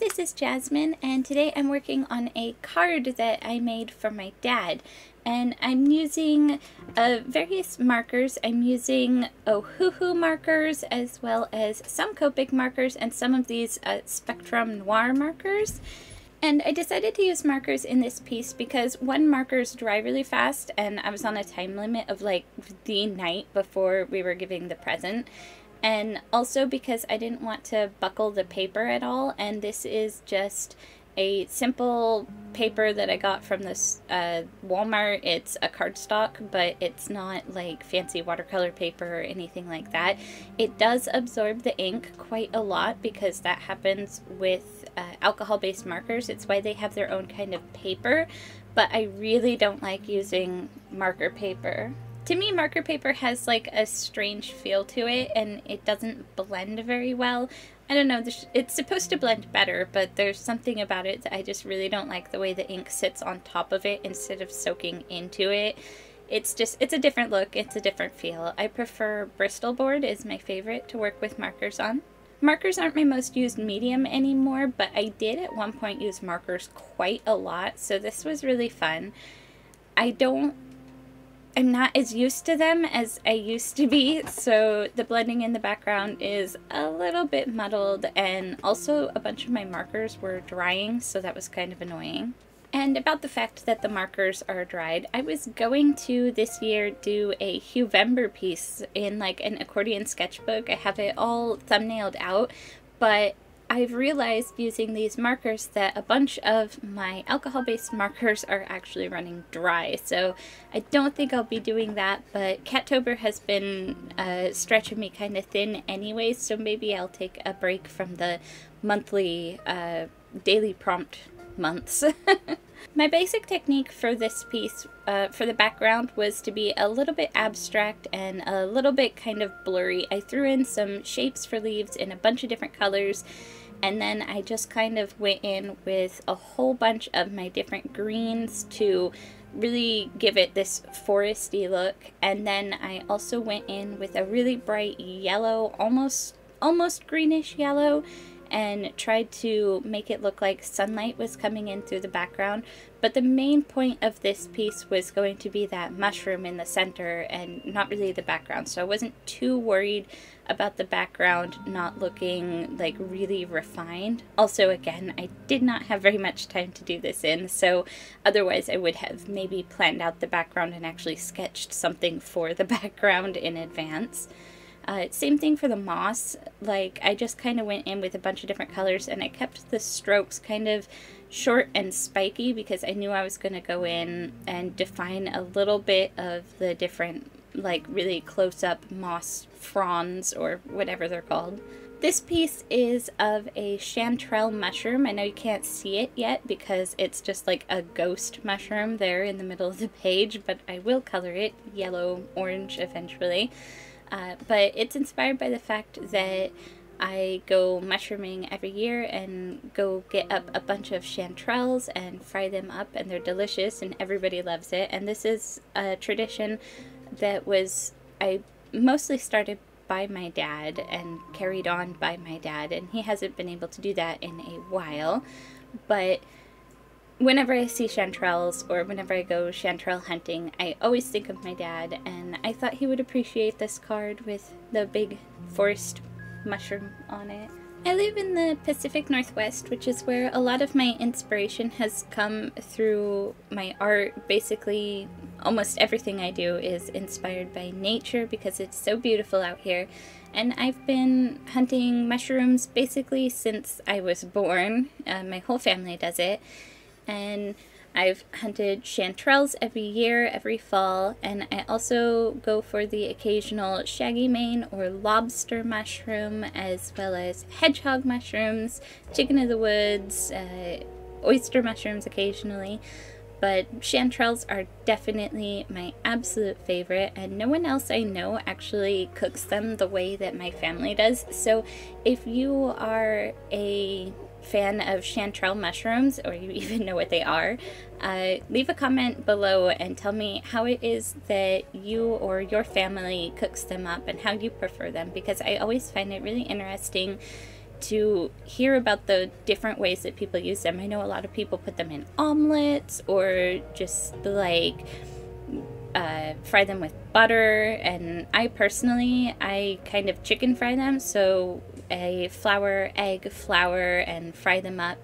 this is Jasmine, and today I'm working on a card that I made for my dad. And I'm using various markers. I'm using Ohuhu markers as well as some Copic markers and some of these Spectrum Noir markers. And I decided to use markers in this piece because one, markers dry really fast and I was on a time limit of like the night before we were giving the present. And also because I didn't want to buckle the paper at all, and this is just a simple paper that I got from this Walmart. It's a cardstock, but it's not like fancy watercolor paper or anything like that. It does absorb the ink quite a lot because that happens with alcohol-based markers. It's why they have their own kind of paper, but I really don't like using marker paper. To me, marker paper has like a strange feel to it, and it doesn't blend very well. I don't know, it's supposed to blend better, but there's something about it that I just really don't like, the way the ink sits on top of it instead of soaking into it. It's just, it's a different look, it's a different feel. I prefer Bristol board is my favorite to work with markers on. Markers aren't my most used medium anymore, but I did at one point use markers quite a lot, so this was really fun. I'm not as used to them as I used to be, so the blending in the background is a little bit muddled, and also a bunch of my markers were drying, so that was kind of annoying. And about the fact that the markers are dried, I was going to this year do a Huevember piece in like an accordion sketchbook. I have it all thumbnailed out, but I've realized using these markers that a bunch of my alcohol-based markers are actually running dry, so I don't think I'll be doing that, but Cattober has been stretching me kind of thin anyway, so maybe I'll take a break from the monthly daily prompt months. My basic technique for this piece, for the background, was to be a little bit abstract and a little bit kind of blurry. I threw in some shapes for leaves in a bunch of different colors, and then I just kind of went in with a whole bunch of my different greens to really give it this foresty look. And then I also went in with a really bright yellow, almost greenish yellow, and tried to make it look like sunlight was coming in through the background. But the main point of this piece was going to be that mushroom in the center and not really the background. So I wasn't too worried about the background not looking like really refined. Also, again, I did not have very much time to do this in, so otherwise I would have maybe planned out the background and actually sketched something for the background in advance. Same thing for the moss. Like, I just kind of went in with a bunch of different colors, and I kept the strokes kind of short and spiky because I knew I was going to go in and define a little bit of the different, like, really close-up moss fronds or whatever they're called. This piece is of a chanterelle mushroom. I know you can't see it yet because it's just like a ghost mushroom there in the middle of the page, but I will color it yellow, orange eventually. But it's inspired by the fact that I go mushrooming every year and go get up a bunch of chanterelles and fry them up, and they're delicious and everybody loves it. And this is a tradition that I mostly started by my dad and carried on by my dad, and he hasn't been able to do that in a while, but whenever I see chanterelles or whenever I go chanterelle hunting, I always think of my dad, and I thought he would appreciate this card with the big forest mushroom on it. I live in the Pacific Northwest, which is where a lot of my inspiration has come through my art. Basically, almost everything I do is inspired by nature because it's so beautiful out here. And I've been hunting mushrooms basically since I was born. My whole family does it. And I've hunted chanterelles every year, every fall, and I also go for the occasional shaggy mane or lobster mushroom, as well as hedgehog mushrooms, chicken of the woods, oyster mushrooms occasionally. But chanterelles are definitely my absolute favorite, and no one else I know actually cooks them the way that my family does. So if you are a fan of chanterelle mushrooms, or you even know what they are, leave a comment below and tell me how it is that you or your family cooks them up and how you prefer them, because I always find it really interesting to hear about the different ways that people use them. I know a lot of people put them in omelets or just like fry them with butter, and I personally, I kind of chicken fry them, so I flour, egg, and fry them up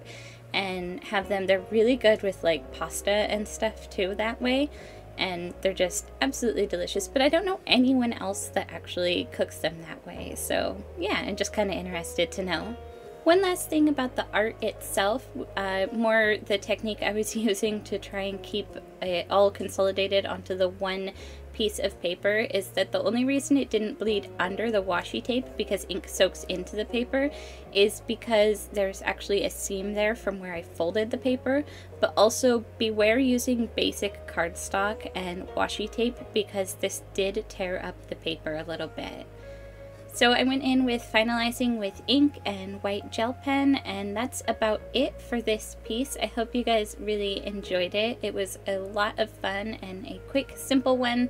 and have them. They're really good with like pasta and stuff too that way, and they're just absolutely delicious, but I don't know anyone else that actually cooks them that way. So yeah, I'm just kind of interested to know. One last thing about the art itself, more the technique I was using to try and keep it all consolidated onto the one piece of paper, is that the only reason it didn't bleed under the washi tape, because ink soaks into the paper, is because there's actually a seam there from where I folded the paper. But also beware using basic cardstock and washi tape, because this did tear up the paper a little bit. So I went in with finalizing with ink and white gel pen, and that's about it for this piece. I hope you guys really enjoyed it. It was a lot of fun and a quick, simple one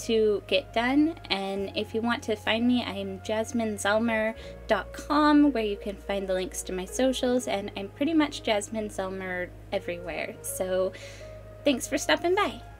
to get done. And if you want to find me, I'm JasmineZellmer.com, where you can find the links to my socials, and I'm pretty much JasmineZellmer everywhere. So thanks for stopping by.